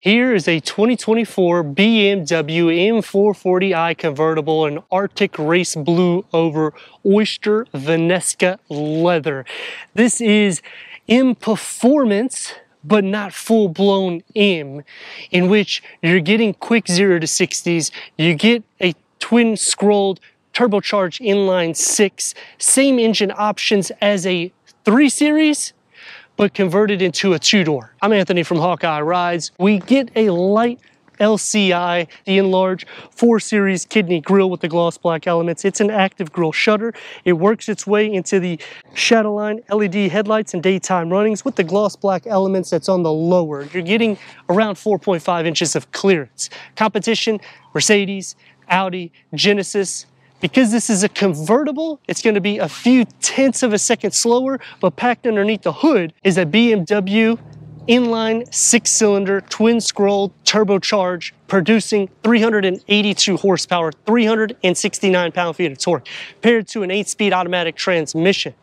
Here is a 2024 BMW M440i convertible in Arctic Race Blue over Oyster Vanesca leather. This is M Performance, but not full-blown M, in which you're getting quick 0 to 60s, you get a twin-scrolled turbocharged inline-6, same engine options as a 3 Series, but converted into a 2-door. I'm Anthony from Hawkeye Rides. We get a light LCI, the enlarged 4 Series kidney grille with the gloss black elements. It's an active grille shutter. It works its way into the Shadowline LED headlights and daytime runnings with the gloss black elements that's on the lower. You're getting around 4.5 inches of clearance. Competition, Mercedes, Audi, Genesis. Because this is a convertible, it's going to be a few tenths of a second slower, but packed underneath the hood is a BMW inline 6-cylinder twin-scrolled turbocharged, producing 382 horsepower, 369 pound-feet of torque, paired to an 8-speed automatic transmission.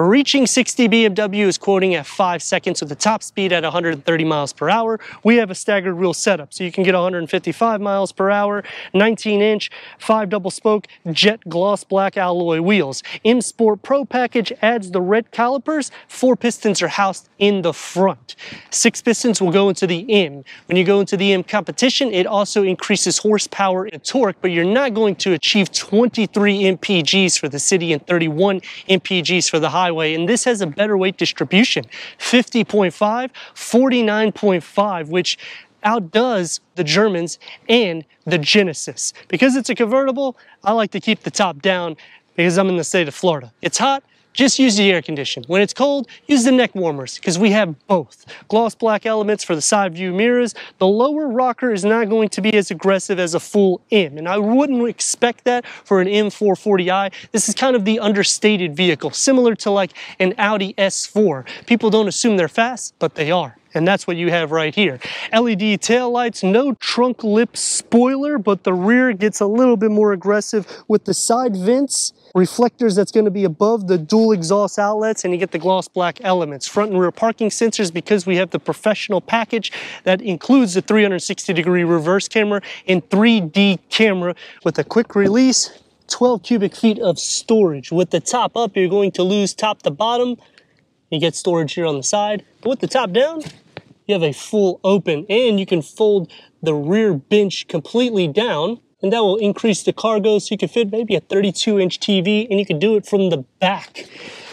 Reaching 60, BMW is quoting at 5 seconds with the top speed at 130 miles per hour. We have a staggered wheel setup, so you can get 155 miles per hour, 19-inch, 5 double spoke, jet gloss black alloy wheels. M Sport Pro package adds the red calipers. 4 pistons are housed in the front. 6 pistons will go into the M. When you go into the M Competition, it also increases horsepower and torque, but you're not going to achieve 23 MPGs for the city and 31 MPGs for the highway, and this has a better weight distribution, 50.5, 49.5, which outdoes the Germans and the Genesis. Because it's a convertible, I like to keep the top down because I'm in the state of Florida. It's hot, just use the air conditioner. When it's cold, use the neck warmers, because we have both. Gloss black elements for the side view mirrors. The lower rocker is not going to be as aggressive as a full M, and I wouldn't expect that for an M440i. This is kind of the understated vehicle, similar to like an Audi S4. People don't assume they're fast, but they are. And that's what you have right here. LED taillights, no trunk lip spoiler, but the rear gets a little bit more aggressive with the side vents, reflectors that's going to be above the dual exhaust outlets, and you get the gloss black elements. Front and rear parking sensors, because we have the professional package that includes the 360-degree reverse camera and 3D camera with a quick release, 12 cubic feet of storage. With the top up, you're going to lose top to bottom. You get storage here on the side, but with the top down, you have a full open, and you can fold the rear bench completely down, and that will increase the cargo so you can fit maybe a 32-inch TV, and you can do it from the back.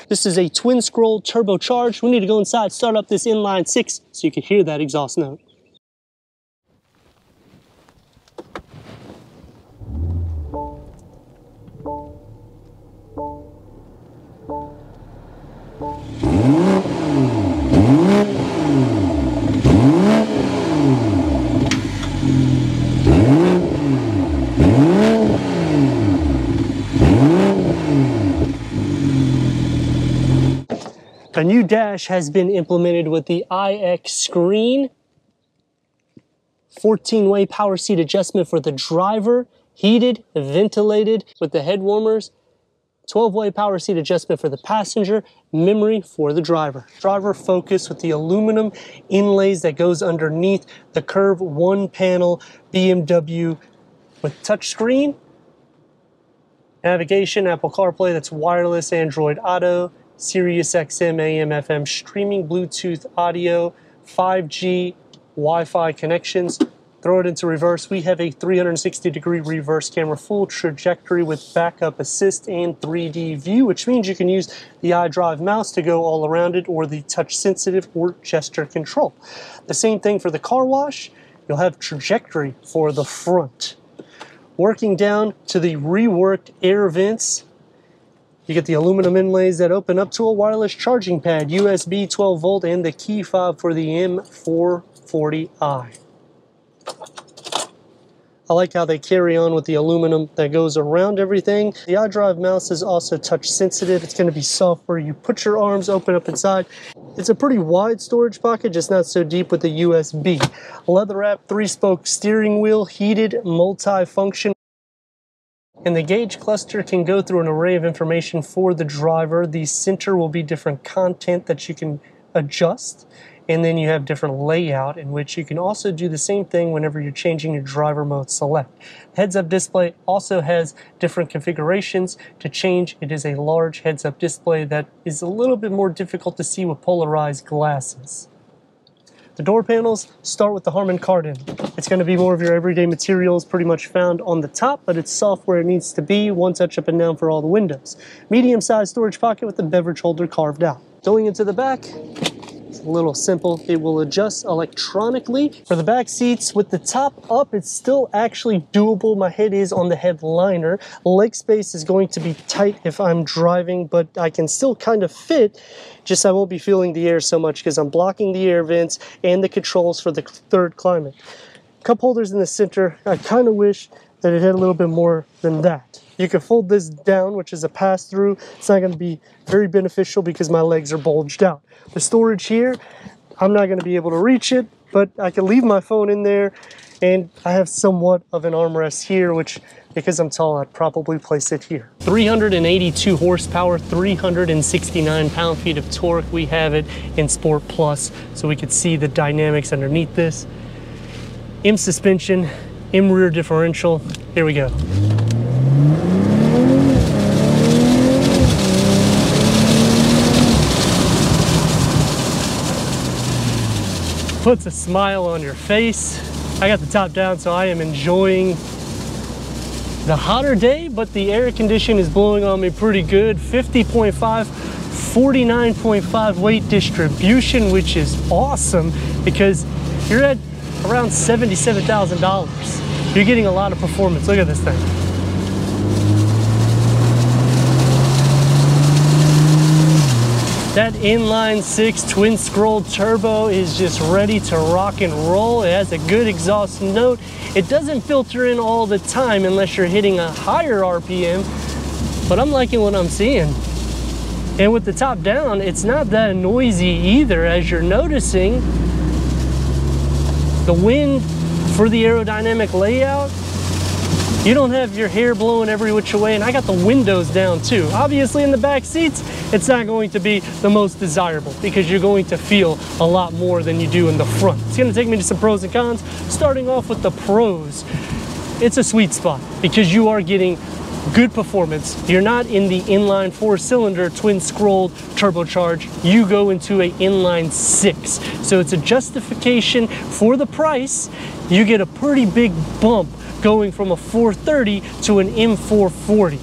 This is a twin-scroll turbocharged. We need to go inside, start up this inline-6 so you can hear that exhaust note. A new dash has been implemented with the iX screen, 14-way power seat adjustment for the driver, heated, ventilated with the head warmers, 12-way power seat adjustment for the passenger, memory for the driver. Driver focus with the aluminum inlays that goes underneath the curved one-panel BMW with touchscreen, navigation, Apple CarPlay, that's wireless, Android Auto, Sirius XM, AM, FM, streaming, Bluetooth, audio, 5G, Wi-Fi connections. Throw it into reverse. We have a 360-degree reverse camera, full trajectory with backup assist and 3D view, which means you can use the iDrive mouse to go all around it, or the touch-sensitive or gesture control. The same thing for the car wash. You'll have trajectory for the front. Working down to the reworked air vents, you get the aluminum inlays that open up to a wireless charging pad, USB 12 volt, and the key fob for the M440i. I like how they carry on with the aluminum that goes around everything. The iDrive mouse is also touch sensitive. It's going to be soft where you put your arms, open up inside. It's a pretty wide storage pocket, just not so deep with the USB. Leather wrap, 3-spoke steering wheel, heated, multi-function. And the gauge cluster can go through an array of information for the driver. The center will be different content that you can adjust. And then you have different layout in which you can also do the same thing whenever you're changing your driver mode select. Heads-up display also has different configurations to change. It is a large heads-up display that is a little bit more difficult to see with polarized glasses. The door panels start with the Harman Kardon. It's going to be more of your everyday materials pretty much found on the top, but it's soft where it needs to be, one touch up and down for all the windows. Medium-sized storage pocket with the beverage holder carved out. Going into the back, it's a little simple. It will adjust electronically. For the back seats with the top up, it's still actually doable. My head is on the headliner. Leg space is going to be tight if I'm driving, but I can still kind of fit. Just I won't be feeling the air so much because I'm blocking the air vents and the controls for the third climate. Cup holders in the center, I kind of wish that it had a little bit more than that. You can fold this down, which is a pass-through. It's not going to be very beneficial because my legs are bulged out. The storage here, I'm not going to be able to reach it, but I can leave my phone in there, and I have somewhat of an armrest here, which, because I'm tall, I'd probably place it here. 382 horsepower, 369 pound-feet of torque. We have it in Sport Plus, so we could see the dynamics underneath this. M suspension, M rear differential. Here we go. Puts a smile on your face. I got the top down, so I am enjoying the hotter day, but the air condition is blowing on me pretty good. 50.5, 49.5 weight distribution, which is awesome because you're at around $77,000. You're getting a lot of performance. Look at this thing. That inline six twin scroll turbo is just ready to rock and roll. It has a good exhaust note. It doesn't filter in all the time unless you're hitting a higher RPM, but I'm liking what I'm seeing. And with the top down, it's not that noisy either, as you're noticing. The wind for the aerodynamic layout, you don't have your hair blowing every which way, and I got the windows down too. Obviously in the back seats, it's not going to be the most desirable because you're going to feel a lot more than you do in the front. It's gonna take me to some pros and cons. Starting off with the pros, it's a sweet spot because you are getting good performance. You're not in the inline four-cylinder twin-scrolled turbocharge. You go into an inline six. So it's a justification for the price. You get a pretty big bump going from a 430 to an M440.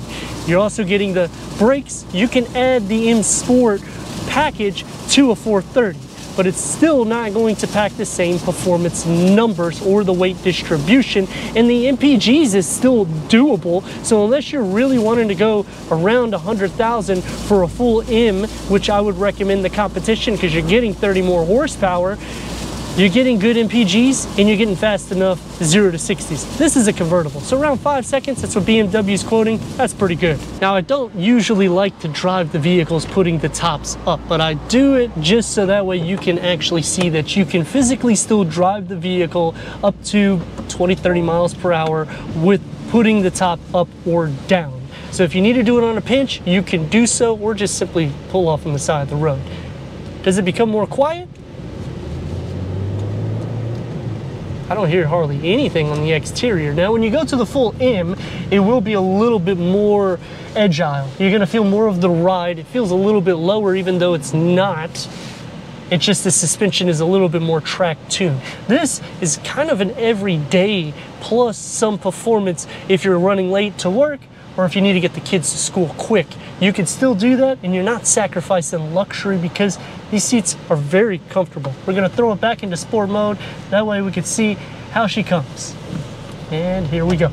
You're also getting the brakes. You can add the M Sport package to a 430, but it's still not going to pack the same performance numbers or the weight distribution, and the MPGs is still doable. So unless you're really wanting to go around 100,000 for a full M, which I would recommend the competition because you're getting 30 more horsepower, you're getting good MPGs, and you're getting fast enough 0 to 60s. This is a convertible, so around 5 seconds, that's what BMW's quoting. That's pretty good. Now, I don't usually like to drive the vehicles putting the tops up, but I do it just so that way you can actually see that you can physically still drive the vehicle up to 20, 30 miles per hour with putting the top up or down. So if you need to do it on a pinch, you can do so, or just simply pull off on the side of the road. Does it become more quiet? I don't hear hardly anything on the exterior. Now, when you go to the full M, it will be a little bit more agile. You're gonna feel more of the ride. It feels a little bit lower, even though it's not. It's just the suspension is a little bit more track-tuned. This is kind of an everyday plus some performance if you're running late to work or if you need to get the kids to school quick. You can still do that, and you're not sacrificing luxury because these seats are very comfortable. We're gonna throw it back into sport mode. That way we can see how she comes. And here we go.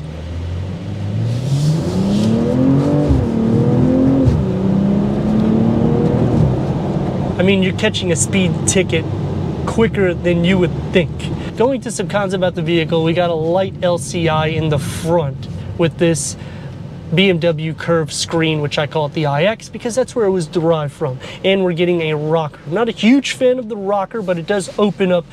I mean, you're catching a speed ticket quicker than you would think. Going to some cons about the vehicle, we got a light LCI in the front with this BMW curved screen, which I call it the iX because that's where it was derived from, and we're getting a rocker. I'm not a huge fan of the rocker, but it does open up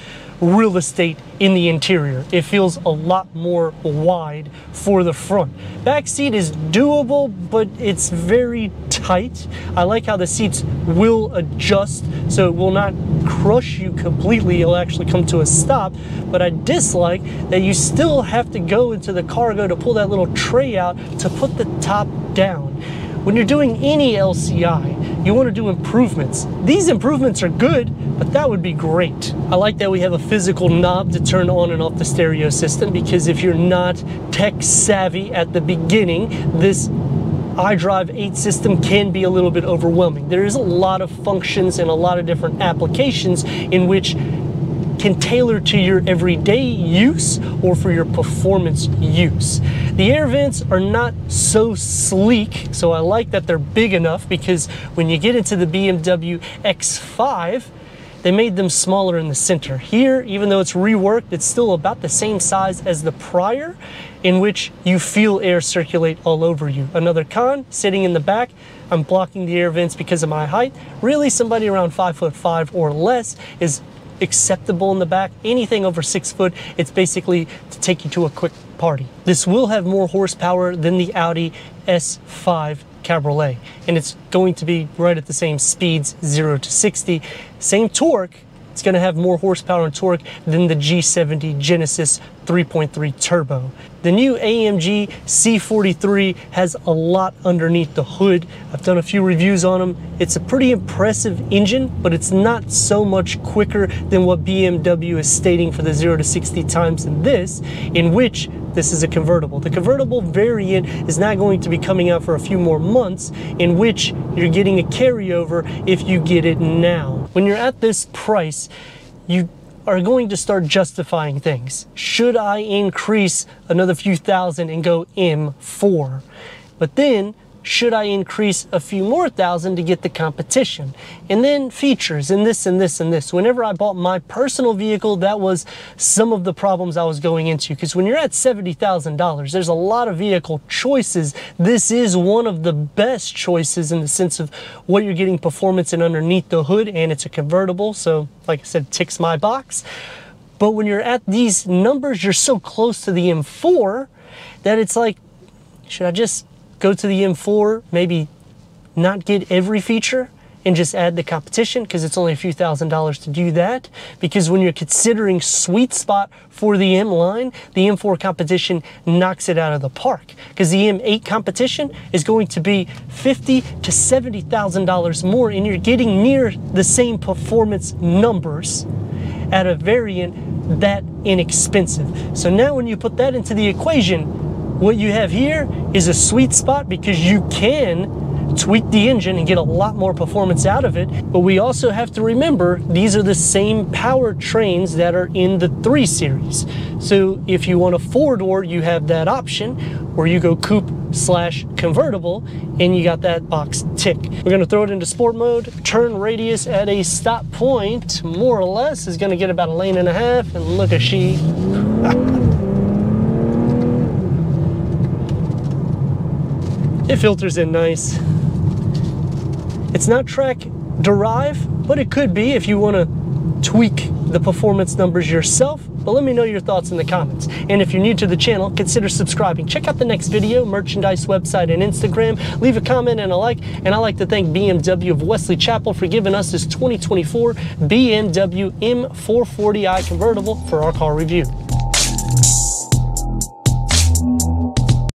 real estate in the interior. It feels a lot more wide for the front. Back seat is doable, but it's very tight. I like how the seats will adjust so it will not crush you completely. It'll actually come to a stop. But I dislike that you still have to go into the cargo to pull that little tray out to put the top down. When you're doing any LCI, you want to do improvements. These improvements are good, but that would be great. I like that we have a physical knob to turn on and off the stereo system, because if you're not tech savvy at the beginning, this iDrive 8 system can be a little bit overwhelming. There is a lot of functions and a lot of different applications in which can tailor to your everyday use or for your performance use. The air vents are not so sleek, so I like that they're big enough, because when you get into the BMW X5, they made them smaller in the center. Here, even though it's reworked, it's still about the same size as the prior, in which you feel air circulate all over you. Another con, sitting in the back, I'm blocking the air vents because of my height. Really, somebody around 5'5" or less is acceptable in the back. Anything over 6 foot, it's basically to take you to a quick party. This will have more horsepower than the Audi S5 Cabriolet, and it's going to be right at the same speeds, 0 to 60, same torque. It's going to have more horsepower and torque than the G70 Genesis 3.3 turbo. The new AMG C43 has a lot underneath the hood. I've done a few reviews on them. It's a pretty impressive engine, but it's not so much quicker than what BMW is stating for the 0 to 60 times in this, in which this is a convertible. The convertible variant is not going to be coming out for a few more months, in which you're getting a carryover if you get it now. When you're at this price, you are going to start justifying things. Should I increase another few thousand and go M4? But then, should I increase a few more thousand to get the competition? And then features and this and this and this. Whenever I bought my personal vehicle, that was some of the problems I was going into. Because when you're at $70,000, there's a lot of vehicle choices. This is one of the best choices in the sense of what you're getting performance and underneath the hood, and it's a convertible. So like I said, ticks my box. But when you're at these numbers, you're so close to the M4 that it's like, should I just go to the M4, maybe not get every feature and just add the competition, because it's only a few $1,000s to do that? Because when you're considering sweet spot for the M line, the M4 competition knocks it out of the park, because the M8 competition is going to be $50,000 to $70,000 more, and you're getting near the same performance numbers at a variant that inexpensive. So now when you put that into the equation, what you have here is a sweet spot, because you can tweak the engine and get a lot more performance out of it. But we also have to remember, these are the same powertrains that are in the 3 Series. So if you want a 4-door, you have that option, where you go coupe/convertible, and you got that box tick. We're gonna throw it into sport mode. Turn radius at a stop point, more or less, is gonna get about a lane and a half, and look at she. It filters in nice. It's not track derived, but it could be if you want to tweak the performance numbers yourself. But let me know your thoughts in the comments. And if you're new to the channel, consider subscribing. Check out the next video, merchandise website, and Instagram. Leave a comment and a like. And I'd like to thank BMW of Wesley Chapel for giving us this 2024 BMW M440i convertible for our car review.